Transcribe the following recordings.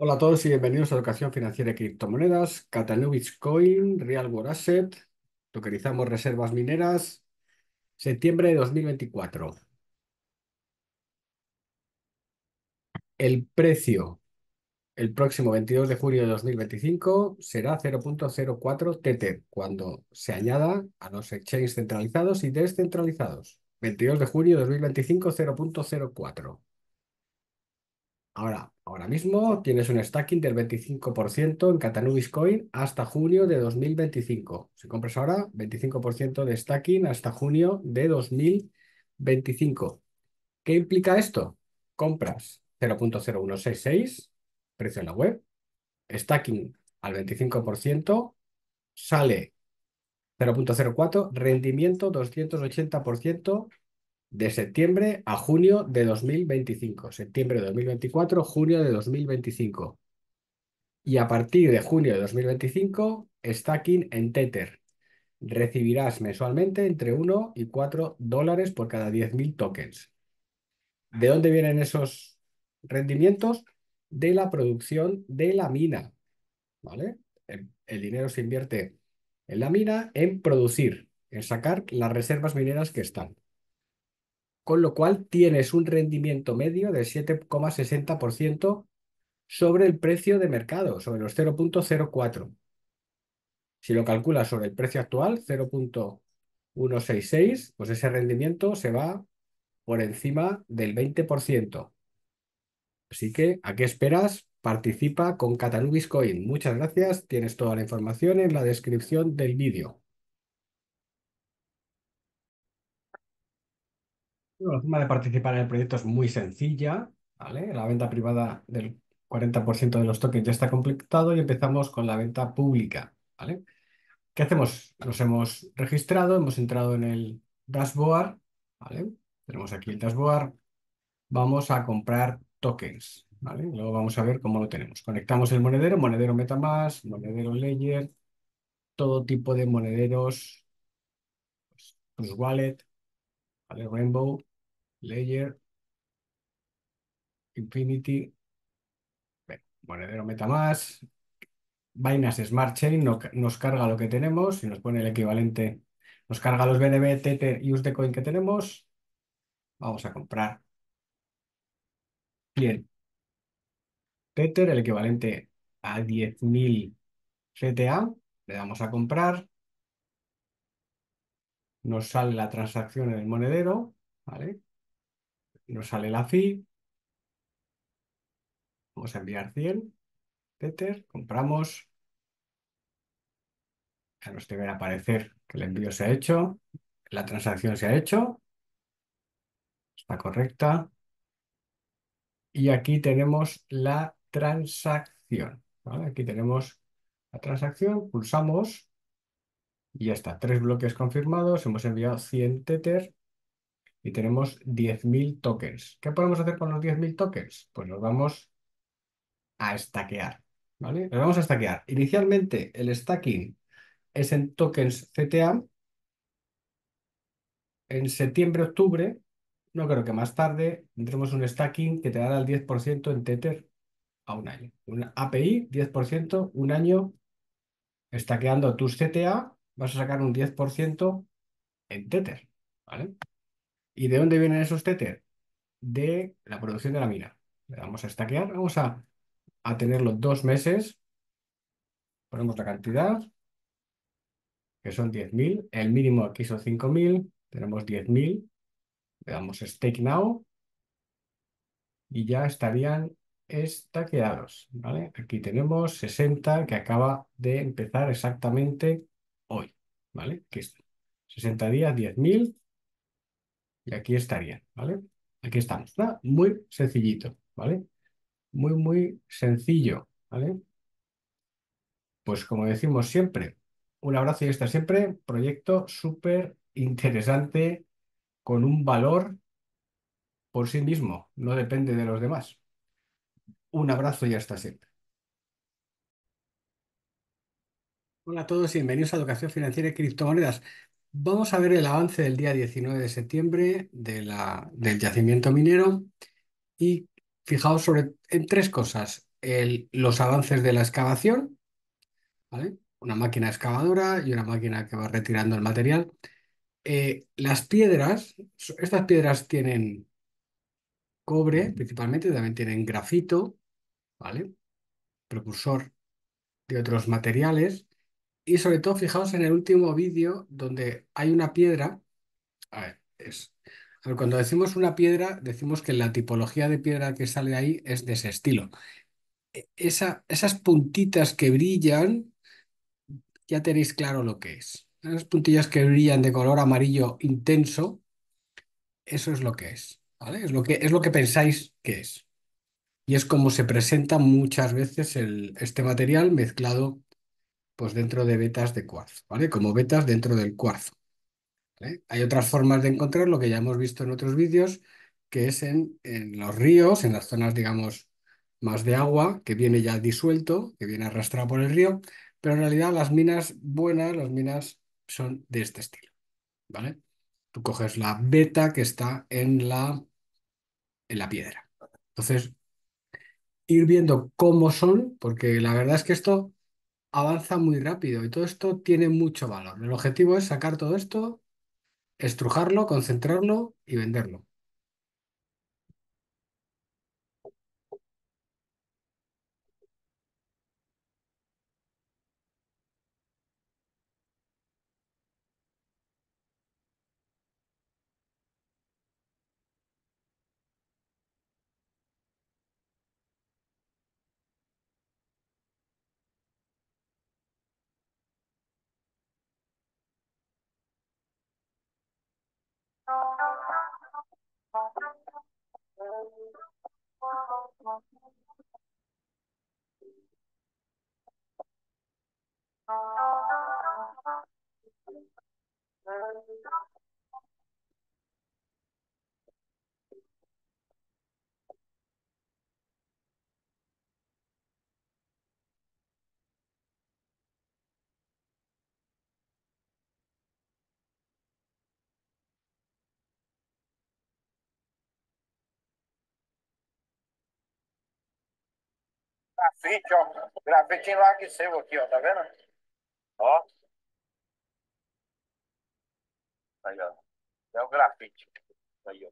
Hola a todos y bienvenidos a Educación Financiera y Criptomonedas, Cat Anubis Coin, Real World Asset, tokenizamos reservas mineras, septiembre de 2024. El precio el próximo 22 de junio de 2025 será 0.04 TT cuando se añada a los exchanges centralizados y descentralizados. 22 de junio de 2025, 0.04. Ahora mismo tienes un staking del 25% en Cat Anubis Coin hasta junio de 2025. Si compras ahora, 25% de staking hasta junio de 2025. ¿Qué implica esto? Compras 0.0166, precio en la web, staking al 25%, sale 0.04, rendimiento 280%. De septiembre a junio de 2025. Septiembre de 2024, junio de 2025. Y a partir de junio de 2025, staking en Tether. Recibirás mensualmente entre $1 y $4 por cada 10.000 tokens. ¿De dónde vienen esos rendimientos? De la producción de la mina. ¿Vale? El dinero se invierte en la mina, en producir, en sacar las reservas mineras que están. Con lo cual tienes un rendimiento medio del 7,60% sobre el precio de mercado, sobre los 0.04. Si lo calculas sobre el precio actual, 0.166, pues ese rendimiento se va por encima del 20%. Así que, ¿a qué esperas? Participa con Cat Anubis Coin. Muchas gracias, tienes toda la información en la descripción del vídeo. La forma de participar en el proyecto es muy sencilla, ¿vale? La venta privada del 40% de los tokens ya está completado y empezamos con la venta pública, ¿vale? ¿Qué hacemos? Nos hemos registrado, hemos entrado en el dashboard, ¿vale? Tenemos aquí el dashboard, vamos a comprar tokens, ¿vale? Luego vamos a ver cómo lo tenemos. Conectamos el monedero, monedero Metamask, monedero Ledger, todo tipo de monederos, pues wallet, ¿vale? Rainbow, Ledger, Infinity, monedero Metamask, Binance Smart Chain nos carga lo que tenemos y nos pone el equivalente, nos carga los BNB, Tether y USD Coin que tenemos. Vamos a comprar 100 Tether, el equivalente a 10.000 CTA, le damos a comprar, nos sale la transacción en el monedero, ¿vale? Nos sale la fee. Vamos a enviar 100 Tether, compramos. Ya nos debe aparecer que el envío se ha hecho, la transacción se ha hecho. Está correcta. Y aquí tenemos la transacción, ¿vale? Aquí tenemos la transacción, pulsamos y ya está. 3 bloques confirmados, hemos enviado 100 Tether. Y tenemos 10.000 tokens. ¿Qué podemos hacer con los 10.000 tokens? Pues los vamos a stackear, ¿vale? Los vamos a stackear. Inicialmente el stacking es en tokens CTA. En septiembre, octubre, no creo que más tarde, tendremos un stacking que te dará el 10% en Tether a un año. Una API, 10%, un año, stackeando tus CTA, vas a sacar un 10% en Tether, ¿vale? ¿Y de dónde vienen esos Tether? De la producción de la mina. Le damos a stackear, vamos a tenerlo 2 meses. Ponemos la cantidad, que son 10.000. El mínimo aquí son 5.000. Tenemos 10.000. Le damos stake now. Y ya estarían stackeados, ¿vale? Aquí tenemos 60 que acaba de empezar exactamente hoy, ¿vale? Aquí está. 60 días, 10.000. Y aquí estaría, ¿vale? Aquí estamos, ¿no? Muy sencillito, ¿vale? Muy, muy sencillo, ¿vale? Pues como decimos siempre, un abrazo y hasta siempre. Proyecto súper interesante con un valor por sí mismo, no depende de los demás. Un abrazo y hasta siempre. Hola a todos y bienvenidos a Educación Financiera y Criptomonedas. Vamos a ver el avance del día 19 de septiembre del yacimiento minero y fijaos en 3 cosas. los avances de la excavación, ¿vale? Una máquina excavadora y una máquina que va retirando el material. Las piedras, estas piedras tienen cobre principalmente, también tienen grafito, ¿vale? Precursor de otros materiales. Y sobre todo, fijaos en el último vídeo donde hay una piedra. A ver, cuando decimos una piedra, decimos que la tipología de piedra que sale ahí es de ese estilo. Esas puntitas que brillan, ya tenéis claro lo que es. Esas puntillas que brillan de color amarillo intenso, eso es lo que es, ¿vale? Es lo que pensáis que es. Y es como se presenta muchas veces este material mezclado pues dentro de vetas de cuarzo, ¿vale? Como vetas dentro del cuarzo, ¿vale? Hay otras formas de encontrarlo que ya hemos visto en otros vídeos, que es en los ríos, en las zonas, digamos, más de agua, que viene ya disuelto, que viene arrastrado por el río, pero en realidad las minas buenas, las minas son de este estilo, ¿vale? Tú coges la veta que está en la piedra. Entonces, ir viendo cómo son, porque la verdad es que esto avanza muy rápido y todo esto tiene mucho valor. El objetivo es sacar todo esto, estrujarlo, concentrarlo y venderlo. Grafite, ó. Grafite enlargueceu aqui, ó. Tá vendo? Ó. Aí, ó. É o grafite. Aí, ó.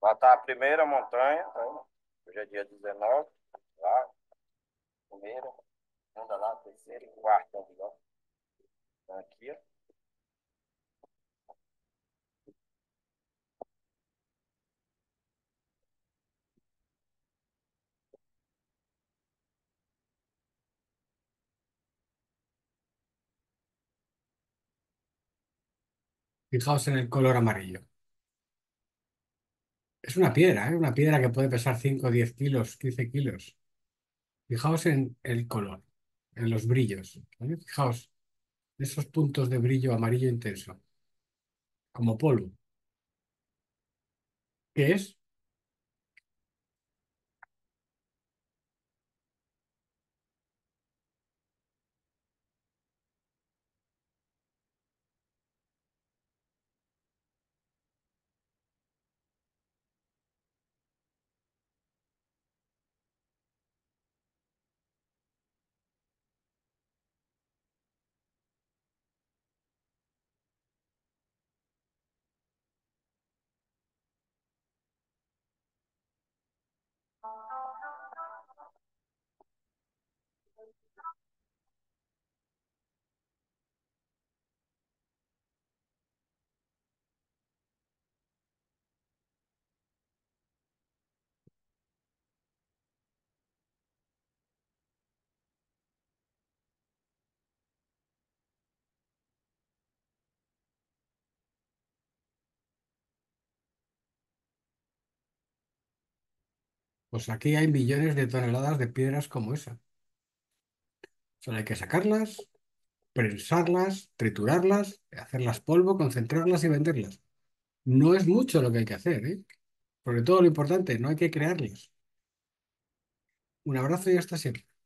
Matar a primeira montanha, hoje é dia 19, lá, primeira, segunda lá, terceira e quarta, ó. Aqui, ó. Fijaos en el color amarillo. Es una piedra, ¿eh? Una piedra que puede pesar 5, 10 kilos, 15 kilos. Fijaos en el color, en los brillos, ¿vale? Fijaos, esos puntos de brillo amarillo intenso, como polvo. ¿Qué es? Pues aquí hay millones de toneladas de piedras como esa. Solo hay que sacarlas, prensarlas, triturarlas, hacerlas polvo, concentrarlas y venderlas. No es mucho lo que hay que hacer, ¿eh? Sobre todo lo importante, no hay que crearlas. Un abrazo y hasta siempre.